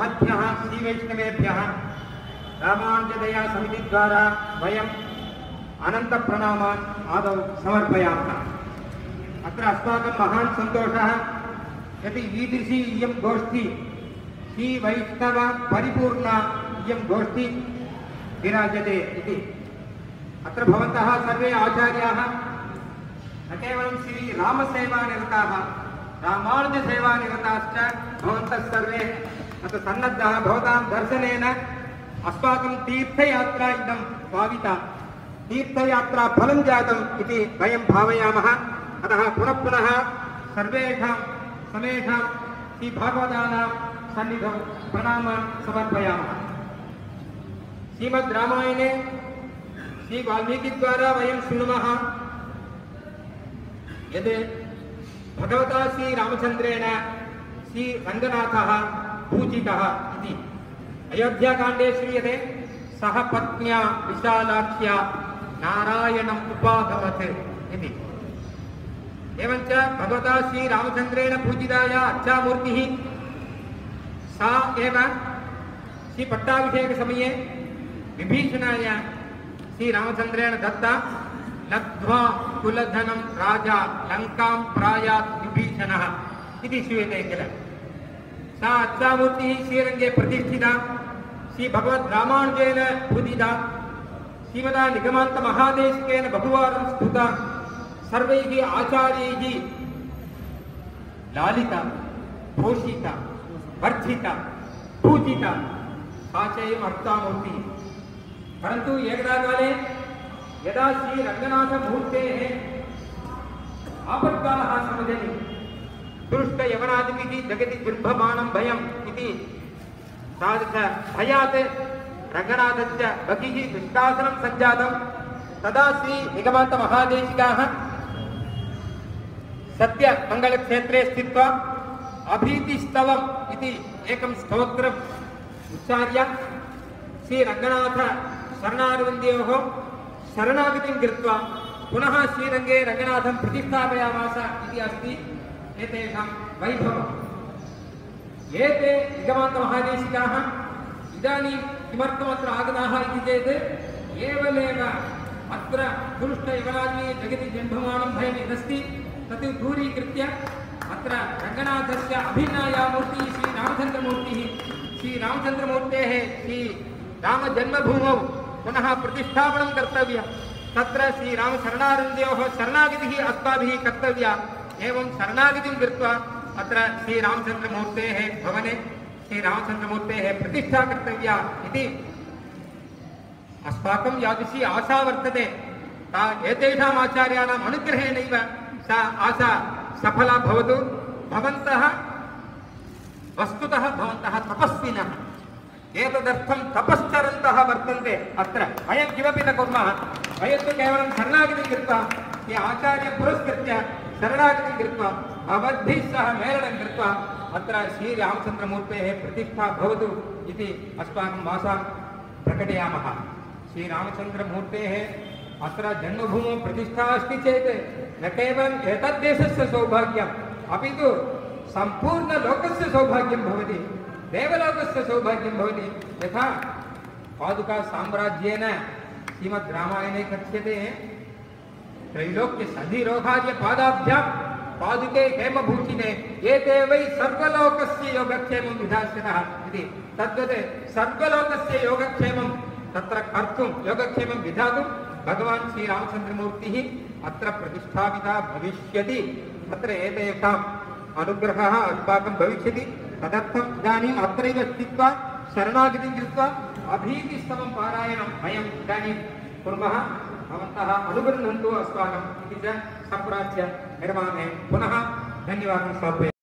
महभ्य श्री वैष्णवेभ्य रामानुजदया समिति द्वारा वयम् अनंत प्रणामान् आदौ समर्पयामः। अत्र अस्माकं महान् सन्तोषः यदि ईदृशी इयं गोष्ठी श्री वैष्णव परिपूर्णा इयं गोष्ठी विराजते इति। अत्र भवन्तः सर्वे आचार्याः न केवलं श्री रामसेवानिरताः रामानुजसेवानिरताश्च भवन्तः सर्वे अत्र सन्नद्धाः। भवतां दर्शनेन अस्माकं तीर्थयात्रा इदं भाविता, तीर्थयात्रा फलं जातम् इति वयं भावयामः। अतः पुनः पुनः सर्वेषां समेषां श्री भगवदानां सन्निधौ प्रणामान् समर्पयामः। श्रीमद् रामायणे श्री वाल्मीकिद्वारा वयं शृणुमः यद् भगवता श्रीरामचन्द्रेण श्रीरङ्गनाथः पूजितः इति। अयोध्याकांडे श्रूयते सह पत्न्या विशालाख्या नारायणं उपागमत् इति। एवञ्च भगवता श्री रामचंद्रेण पूजिताया अर्चामूर्तिः सा एव श्री पट्टाभिषेकसमये विभीषणाय श्री रामचंद्रेण दत्ता। लब्ध्वा कुलधनं राजा लंकां प्रायात् विभीषणः इति श्रूयते किल। सा अर्चामूर्ति श्रीरंगे प्रतिष्ठिता श्री भगवद् रामानुजेन पूजिता। श्रीमदा निगमान्त महादेशिकेन बहुवारं स्तुता, सर्वैः आचार्यैः लालिता पोषिता वर्धिता पूजिता साचैव अर्चामूर्ति। परन्तु एकदा काले यदा श्री रङ्गनाथमूर्तेः आपत्कालः समजनि दुष्ट यवनादिभिः जगति दुर्भमानं भयम् इति तादृश भयात् रङ्गनाथस्य बहिः दुष्टासनं सञ्जातं। तदा श्री निगमान्त महादेशिकाः सत्यमङ्गलक्षेत्रे स्थित्वा अभीतिस्तवम् इति एकं स्तोत्रम् उच्चार्य श्री रङ्गनाथ शरणारविन्दयोः शरणागतिं कृत्वा पुनः श्रीरङ्गे रङ्गनाथं प्रतिष्ठापयामास इति अस्ति एतेषां वैभवम्। एते निगमान्त महादेशिकाः इदानीं किमर्थमत्र आगताः इति चेत् एवमेव अत्र दुष्टयवनादिभिः जगति जन्ममानं भयं यदस्ति तत् दूरीकृत्य अत्र रङ्गनाथस्य अभिन्नाया मूर्तिः श्रीरामचन्द्रमूर्तिः श्रीरामचन्द्रमूर्तेः श्रीरामजन्मभूमौ पुनः प्रतिष्ठापनं कर्तव्यं। तत्र श्रीरामशरणारविन्दयोः शरणागतिः अस्माभिः कर्तव्या। एवं शरणागतिं कृत्वा अत्र श्रीरामचन्द्रमूर्तेः भवने श्रीरामचन्द्रमूर्तेः प्रतिष्ठा कर्तव्या इति अस्माकं यादृशी आशा वर्तते। सा एतेषाम् आचार्याणाम् अनुग्रहेणैव सा आशा सफला भवतु। भवन्तः वस्तुतः भवन्तः तपस्विनः, एतदर्थं तपश्चरन्तः वर्तन्ते। अत्र वयं किमपि न कुर्मः, वयं तु केवलं शरणागतिं कृत्वा ये आचार्यं पुरस्कृत्य शरणागतिं कृत्वा भवद्भिः सह मेलनं कृत्वा अत्र श्रीरामचन्द्रमूर्तेः प्रतिष्ठा भवतु इति अस्माकम् आशां प्रकटयामः। श्रीरामचन्द्रमूर्तेः अत्र जन्मभूमौ प्रतिष्ठा अस्ति चेत् न केवलम् एतद्देशस्य सौभाग्यम् अपि तु सम्पूर्णलोकस्य सौभाग्यं भवति, देवलोकस्य सौभाग्यं भवति। यथा पादुकासाम्राज्येन श्रीमद्रामायणे कथ्यते त्रैलोक्यसधिरोधार्य पादाभ्याम् पादुके हेमभूषिणे एते वै सर्वलोकस्य योगक्षेमं विधास्यतः इति। तद्वत् सर्वलोकस्य योगक्षेमं तत्र कर्तुं योगक्षेमं विधातुं भगवान् श्रीरामचन्द्रमूर्तिः अत्र प्रतिष्ठापिता भविष्यति। तत्र एतेषाम् अनुग्रहः अस्माकं भविष्यति। तदर्थम् इदानीम् अत्रैव स्थित्वा शरणागतिं कृत्वा अभीतिस्तवं पारायणं वयम् इदानीं कुर्मः। भवन्तः अनुगृह्णन्तु अस्माकम् इति च सम्प्रार्थ्य निर्माणे पुनः धन्यवादं समर्पयामि।